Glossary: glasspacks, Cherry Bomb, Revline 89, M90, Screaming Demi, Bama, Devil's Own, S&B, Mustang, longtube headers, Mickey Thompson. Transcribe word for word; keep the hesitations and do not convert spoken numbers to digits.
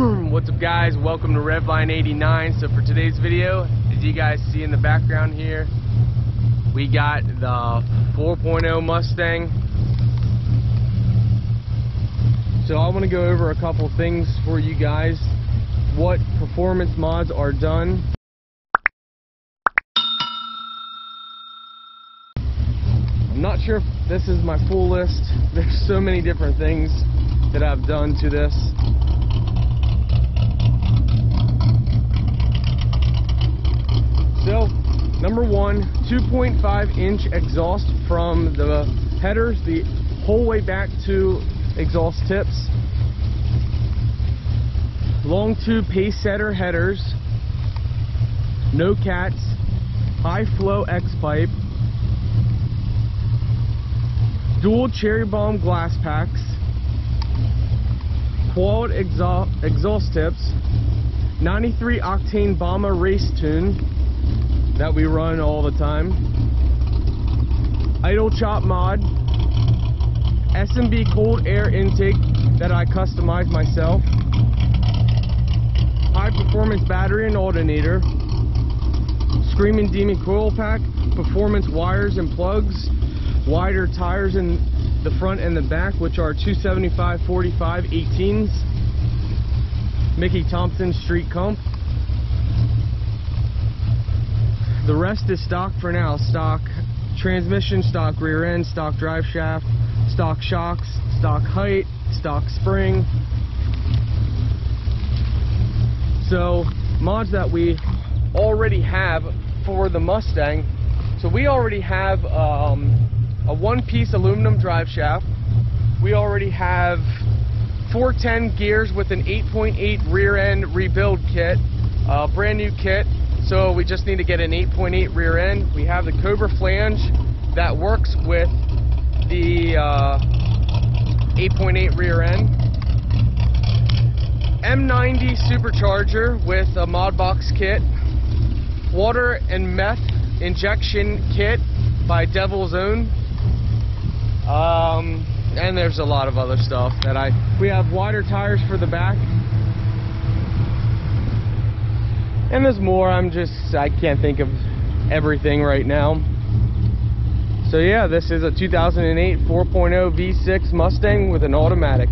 What's up, guys? Welcome to Revline eighty-nine. So for today's video, as you guys see in the background here, we got the four point oh Mustang. So I want to go over a couple things for you guys. What performance mods are done. I'm not sure if this is my full list. There's so many different things that I've done to this. So, number one, two point five inch exhaust from the headers the whole way back to exhaust tips. Long tube pace setter headers. No cats. High flow X-pipe. Dual cherry bomb glass packs. Quad exhaust, exhaust tips. ninety-three octane Bama race tune that we run all the time. Idle chop mod. S and B cold air intake that I customized myself. High performance battery and alternator. Screaming Demi coil pack. Performance wires and plugs. Wider tires in the front and the back, which are two seventy-five, forty-five, eighteens. Mickey Thompson street comp. The rest is stock for now. Stock transmission, stock rear end, stock drive shaft, stock shocks, stock height, stock spring. So mods that we already have for the Mustang. So we already have um, a one-piece aluminum drive shaft. We already have four ten gears with an eight point eight rear end rebuild kit, a brand new kit. So we just need to get an eight point eight rear end. We have the Cobra flange that works with the eight point eight uh, rear end. M ninety supercharger with a mod box kit. Water and meth injection kit by Devil's Own. Um, and there's a lot of other stuff that I... We have wider tires for the back. And there's more. I'm just, I can't think of everything right now. So yeah, this is a two thousand eight four point oh V six Mustang with an automatic.